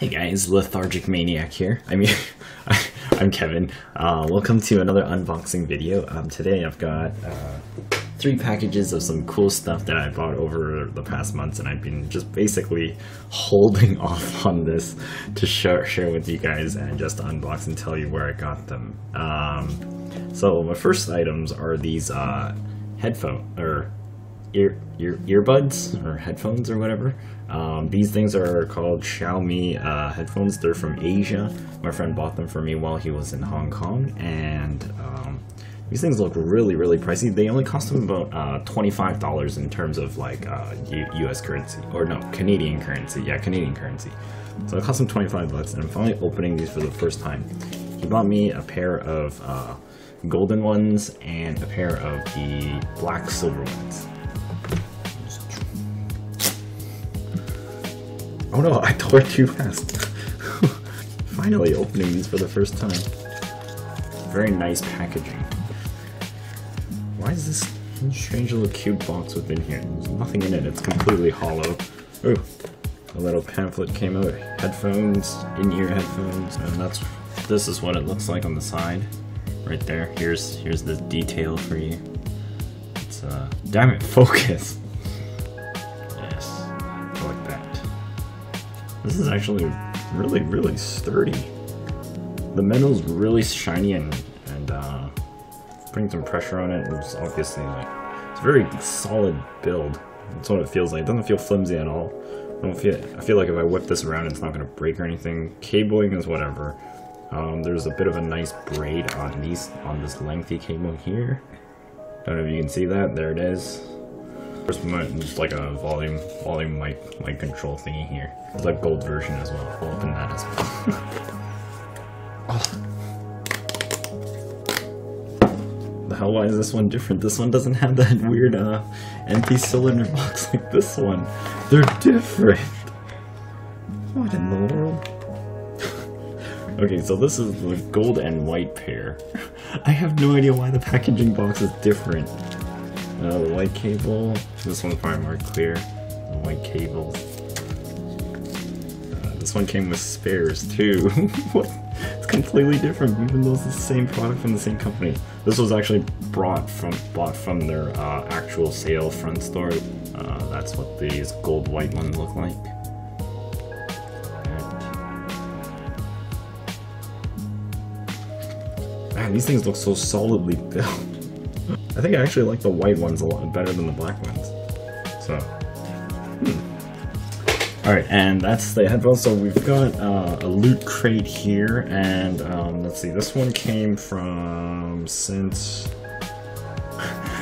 Hey guys, Lethargic Maniac here. I'm Kevin. Welcome to another unboxing video. Today I've got three packages of some cool stuff that I bought over the past months, and I've been just basically holding off on this to share with you guys and just to unbox and tell you where I got them. So my first items are these earbuds or headphones or whatever. These things are called Xiaomi headphones. They're from Asia. My friend bought them for me while he was in Hong Kong, and these things look really pricey. They only cost them about $25 in terms of like US currency, or no, Canadian currency. Yeah, Canadian currency. So it cost them 25 bucks, and I'm finally opening these for the first time. He bought me a pair of golden ones and a pair of the black silver ones. Oh no, I tore too fast. Finally opening these for the first time. Very nice packaging. Why is this strange little cube box within here? There's nothing in it, it's completely hollow. Ooh, a little pamphlet came out. Headphones, in-ear headphones, and this is what it looks like on the side. Right there, here's the detail for you. It's damn it, focus! Yes, I like that. This is actually really sturdy. The metal's really shiny and putting some pressure on it. It's obviously like, it's a very solid build. That's what it feels like. It doesn't feel flimsy at all. I feel like if I whip this around, it's not gonna break or anything. Cabling is whatever. There's a bit of a nice braid on this lengthy cable here. Don't know if you can see that. There it is. There's just like a volume mic control thingy here. There's a gold version as well. We'll open that as well. The hell, why is this one different? This one doesn't have that weird empty cylinder box like this one. They're different. What in the world? Okay, so this is the gold and white pair. I have no idea why the packaging box is different. The white cable. This one's probably more clear. The white cable. This one came with spares too. What? It's completely different, even though it's the same product from the same company. This was actually bought from their actual sale front store. That's what these gold-white ones look like. Man, these things look so solidly built. I think I actually like the white ones a lot better than the black ones. So, Alright, and that's the headphones. So we've got a Loot Crate here, and let's see, this one came from since...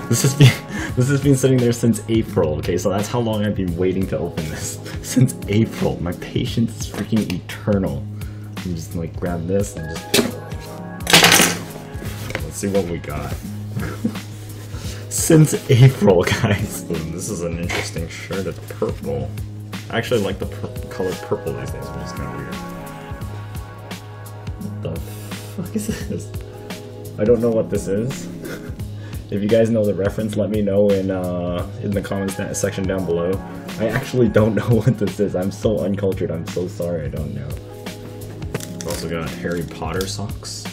this has been sitting there since April, okay? So that's how long I've been waiting to open this. Since April. My patience is freaking eternal. I'm just like, grab this and just... see what we got. Since April, guys. This is an interesting shirt. It's purple. I actually like the color purple these days, which is kind of weird. What the fuck is this? I don't know what this is. If you guys know the reference, let me know in the comments section down below. I actually don't know what this is. I'm so uncultured. I'm so sorry. I don't know. I've also got Harry Potter socks.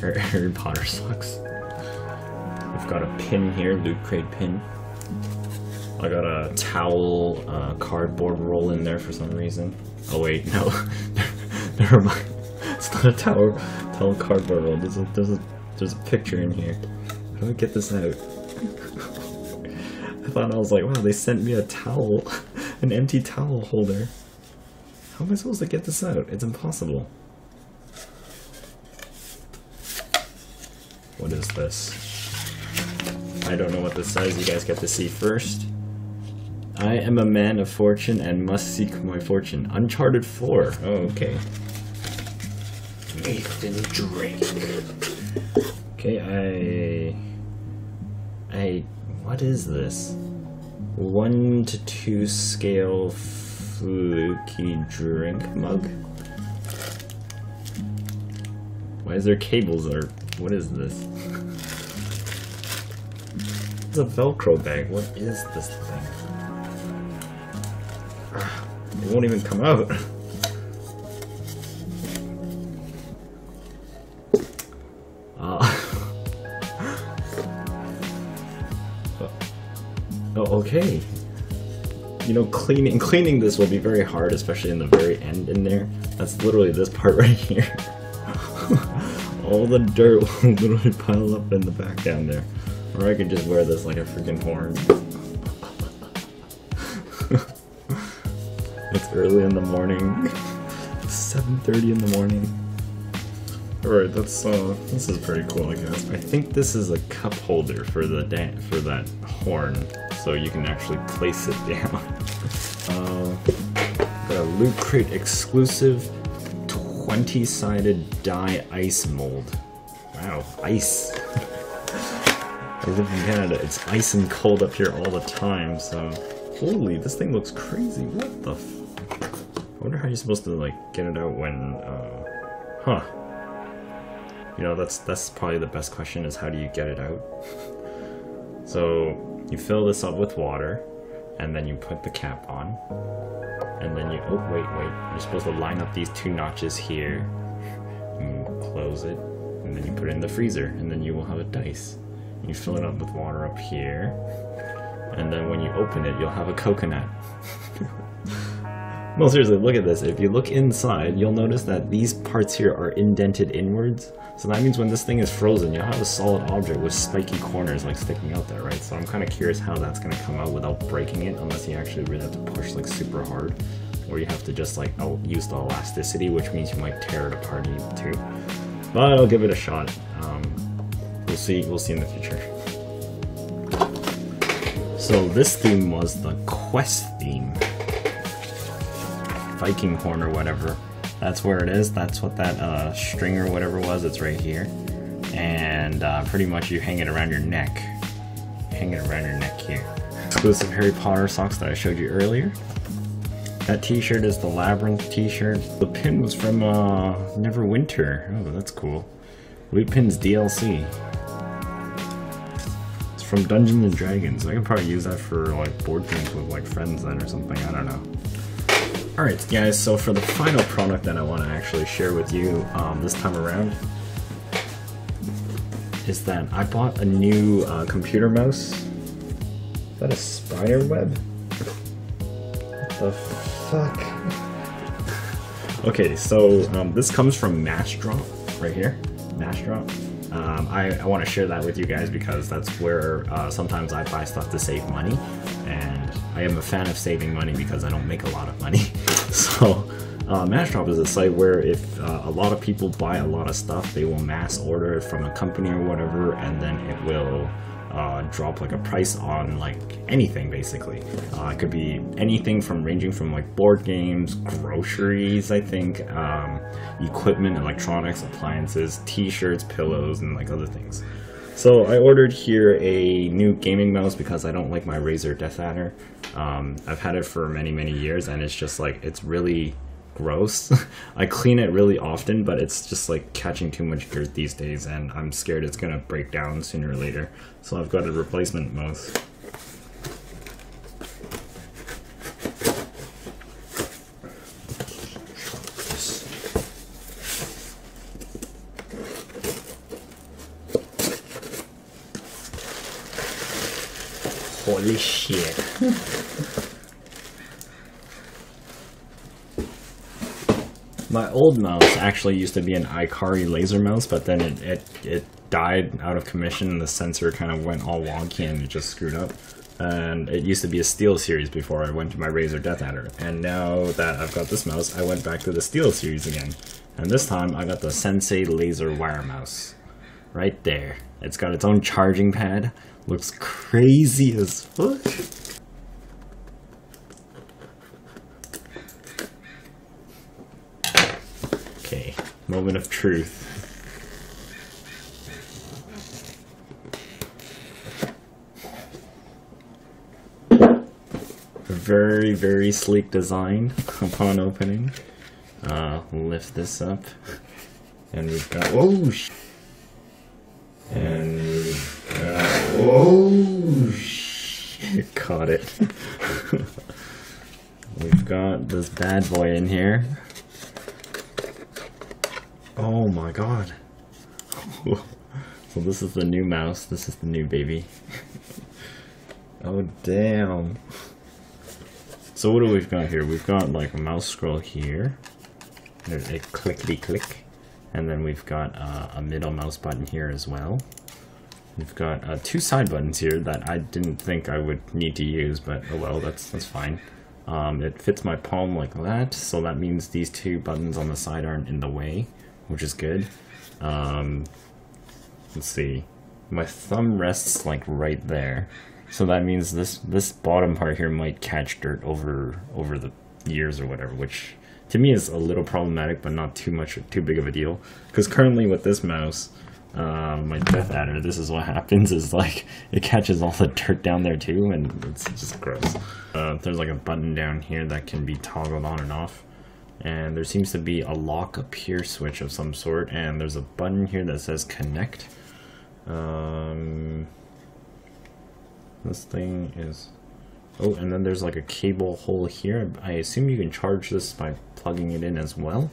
Harry Potter socks. I've got a pin here, Loot Crate pin. I got a towel, cardboard roll in there for some reason. Oh wait, no. Never mind. It's not a towel cardboard roll. There's a picture in here. How do I get this out? I thought, I was like, wow, they sent me a towel, an empty towel holder. How am I supposed to get this out? It's impossible. What is this? I don't know what this says. You guys get to see first. I am a man of fortune and must seek my fortune. Uncharted 4. Oh, okay. Nathan Drake. Okay, I... What is this? 1-2 scale fluky drink mug? Why is there cables or... What is this? It's a Velcro bag. What is this thing? It won't even come out. Okay. You know, cleaning this will be very hard, especially in the very end in there. That's literally this part right here. All the dirt will literally pile up in the back down there. Or I could just wear this like a freaking horn. It's early in the morning. It's 7:30 in the morning. Alright, that's this is pretty cool, I guess. I think this is a cup holder for the that horn, so you can actually place it down. Got a Loot Crate exclusive 20-sided dye ice mold. Wow, ice. I live in Canada. It's ice and cold up here all the time, so holy, this thing looks crazy. What the f, I wonder how you're supposed to like get it out when you know, that's probably the best question, is how do you get it out? So you fill this up with water and then you put the cap on, and then you, oh wait, you're supposed to line up these two notches here and close it, and then you put it in the freezer, and then you will have a dice. You fill it up with water up here, and then when you open it, you'll have a coconut. No, seriously, look at this. If you look inside, you'll notice that these parts here are indented inwards. So that means when this thing is frozen, you'll have a solid object with spiky corners like sticking out there, right? So I'm kind of curious how that's going to come out without breaking it, unless you actually really have to push like super hard, or you have to just like use the elasticity, which means you might tear it apart too. But I'll give it a shot. We'll see in the future. So this theme was the quest theme. Viking horn or whatever. That's where it is. That's what that string or whatever was. It's right here. And pretty much you hang it around your neck. Hang it around your neck here. Exclusive Harry Potter socks that I showed you earlier. That t-shirt is the Labyrinth t-shirt. The pin was from Neverwinter. Oh, that's cool. Loot Pins DLC. It's from Dungeons and Dragons. I could probably use that for like board games with like friends then or something. I don't know. Alright guys, so for the final product that I want to actually share with you this time around is that I bought a new computer mouse. Is that a spider web? What the fuck? Okay, so this comes from Massdrop, right here, Massdrop. I want to share that with you guys because that's where sometimes I buy stuff to save money, and I am a fan of saving money because I don't make a lot of money. So Massdrop is a site where if a lot of people buy a lot of stuff, they will mass order it from a company or whatever, and then it will drop like a price on like anything basically. It could be anything from ranging from like board games, groceries, I think, equipment, electronics, appliances, t-shirts, pillows, and like other things. So I ordered here a new gaming mouse because I don't like my Razer DeathAdder. I've had it for many, many years, and it's just like, it's really gross. I clean it really often, but it's just like catching too much dirt these days, and I'm scared it's gonna break down sooner or later. So I've got a replacement mouse. Holy shit. My old mouse actually used to be an Ikari laser mouse, but then it died out of commission and the sensor kind of went all wonky and it just screwed up. And it used to be a Steel Series before I went to my Razer DeathAdder. And now that I've got this mouse, I went back to the Steel Series again. And this time I got the Sensei laser wire mouse. Right there. It's got its own charging pad. Looks crazy as fuck. Okay, moment of truth. Very, very sleek design upon opening. Lift this up. And we've got, whoa! And we've got, oh shit, caught it. We've got this bad boy in here. Oh my god. So this is the new mouse, this is the new baby. Oh, damn. So what do we've got here? We've got like a mouse scroll here. There's a clickety click. And then we've got a middle mouse button here as well. We've got two side buttons here that I didn't think I would need to use, but oh well, that's fine. It fits my palm like that, so that means these two buttons on the side aren't in the way, which is good. Let's see. My thumb rests like right there, so that means this bottom part here might catch dirt over the years or whatever, which to me is a little problematic, but not too big of a deal. Because currently with this mouse, my DeathAdder, this is what happens, is like it catches all the dirt down there too, and it's just gross. There's like a button down here that can be toggled on and off, and there seems to be a lock up here switch of some sort, and there's a button here that says connect. This thing is, oh, and then there's like a cable hole here. I assume you can charge this by plugging it in as well.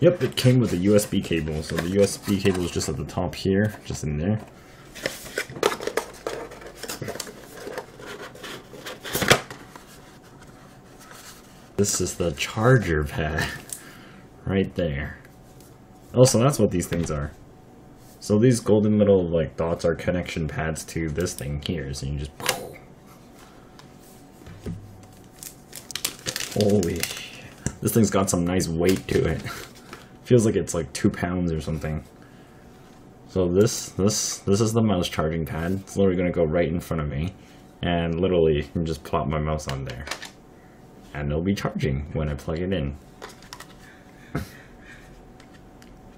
Yep, it came with a USB cable, so the USB cable is just at the top here, just in there. This is the charger pad, right there. Oh, so that's what these things are. So these golden little like dots are connection pads to this thing here, so you can just... Holy shit. This thing's got some nice weight to it. Feels like it's like 2 pounds or something. So this is the mouse charging pad. It's literally gonna go right in front of me, and literally you can just plop my mouse on there, and it'll be charging when I plug it in.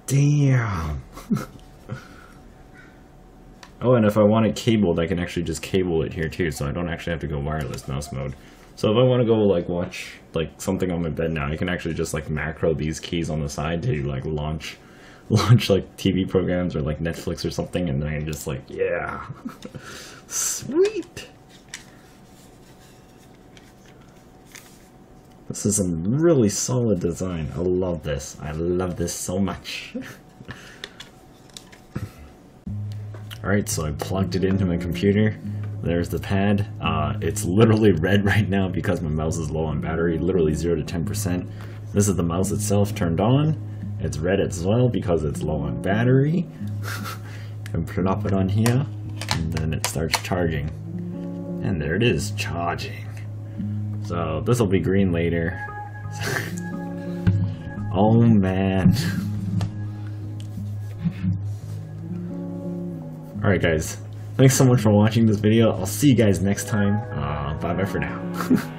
Damn. Oh, and if I want it cabled, I can actually just cable it here too, so I don't actually have to go wireless mouse mode. So if I want to go like watch like something on my bed now, I can actually just like macro these keys on the side to like launch like TV programs or like Netflix or something, and then I can just like, yeah, sweet. This is some really solid design. I love this. I love this so much. All right, so I plugged it into my computer. There's the pad. It's literally red right now because my mouse is low on battery, literally 0 to 10%. This is the mouse itself turned on. It's red as well because it's low on battery. And plop it on here, and then it starts charging. And there it is, charging. So this will be green later. Oh man. Alright guys. Thanks so much for watching this video. I'll see you guys next time. Bye bye for now.